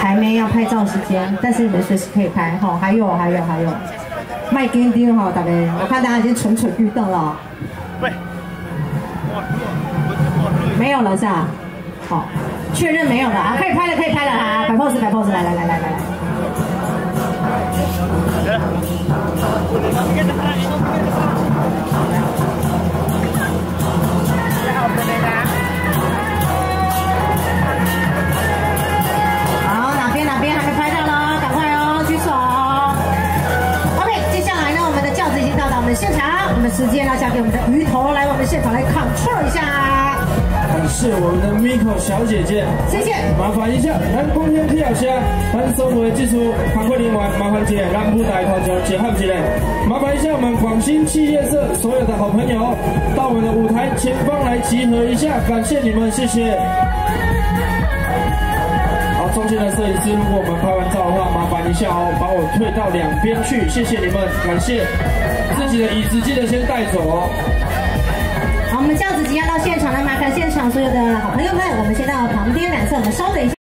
还没要拍照时间，但是你们随时可以拍哈、哦。还有，麦丁丁哈，大家，我看大家已经蠢蠢欲动了。喂，没有了是吧？好、哦，确认没有了啊，可以拍了啊，摆 pose 来。 好，哪边还没拍到呢？赶快哦，举手。OK， 接下来呢，我们的轿子已经到达我们的现场，我们时间要交给我们的鱼头来，我们现场来 control 一下。 是我们的 Miko 小姐姐，谢谢。麻烦一下，咱今天跳下，咱生活技术韩国人玩，麻烦姐让舞台团长结合起来。麻烦一下我们广兴企业社所有的好朋友，到我们的舞台前方来集合一下，感谢你们，谢谢。好，中间的摄影师，如果我们拍完照的话，麻烦一下哦，把我退到两边去，谢谢你们，感谢。自己的椅子记得先带走哦。 我们这样子即将到现场了，麻烦现场所有的好朋友们，我们先到旁边两侧，我们稍等一下。